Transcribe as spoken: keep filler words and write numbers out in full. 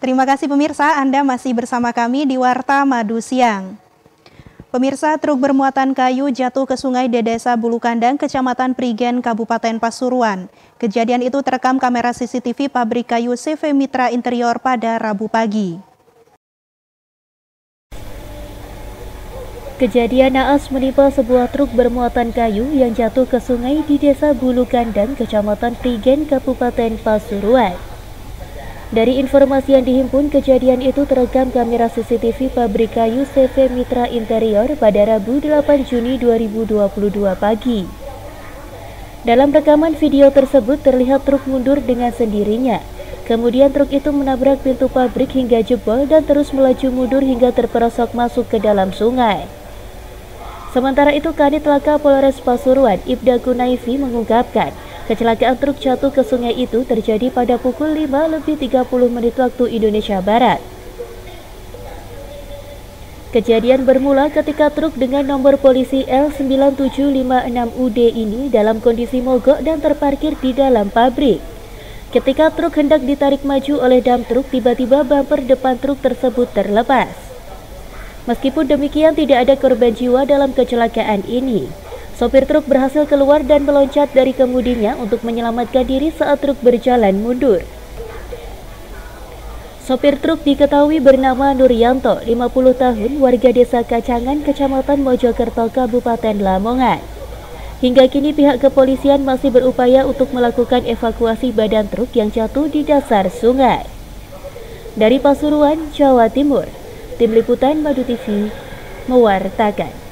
Terima kasih pemirsa, Anda masih bersama kami di Warta Madu Siang. Pemirsa, truk bermuatan kayu jatuh ke sungai di Desa Bulukandang, Kecamatan Prigen, Kabupaten Pasuruan. Kejadian itu terekam kamera C C T V pabrik kayu C V Mitra Interior pada Rabu pagi. Kejadian naas menimpa sebuah truk bermuatan kayu yang jatuh ke sungai di Desa Bulukandang, Kecamatan Prigen, Kabupaten Pasuruan. Dari informasi yang dihimpun, kejadian itu terekam kamera C C T V pabrik kayu C V Mitra Interior pada Rabu delapan Juni dua ribu dua puluh dua pagi. Dalam rekaman video tersebut terlihat truk mundur dengan sendirinya. Kemudian truk itu menabrak pintu pabrik hingga jebol dan terus melaju mundur hingga terperosok masuk ke dalam sungai. Sementara itu, Kanit Laka Polres Pasuruan, Ibda Kunaifi mengungkapkan, kecelakaan truk jatuh ke sungai itu terjadi pada pukul lima lebih tiga puluh menit waktu Indonesia Barat. Kejadian bermula ketika truk dengan nomor polisi L sembilan tujuh lima enam U D ini dalam kondisi mogok dan terparkir di dalam pabrik. Ketika truk hendak ditarik maju oleh dam truk, tiba-tiba bumper depan truk tersebut terlepas. Meskipun demikian, tidak ada korban jiwa dalam kecelakaan ini. Sopir truk berhasil keluar dan meloncat dari kemudinya untuk menyelamatkan diri saat truk berjalan mundur. Sopir truk diketahui bernama Nuryanto, lima puluh tahun, warga Desa Kacangan, Kecamatan Mojokerto, Kabupaten Lamongan. Hingga kini pihak kepolisian masih berupaya untuk melakukan evakuasi badan truk yang jatuh di dasar sungai. Dari Pasuruan, Jawa Timur, Tim Liputan Madu T V mewartakan.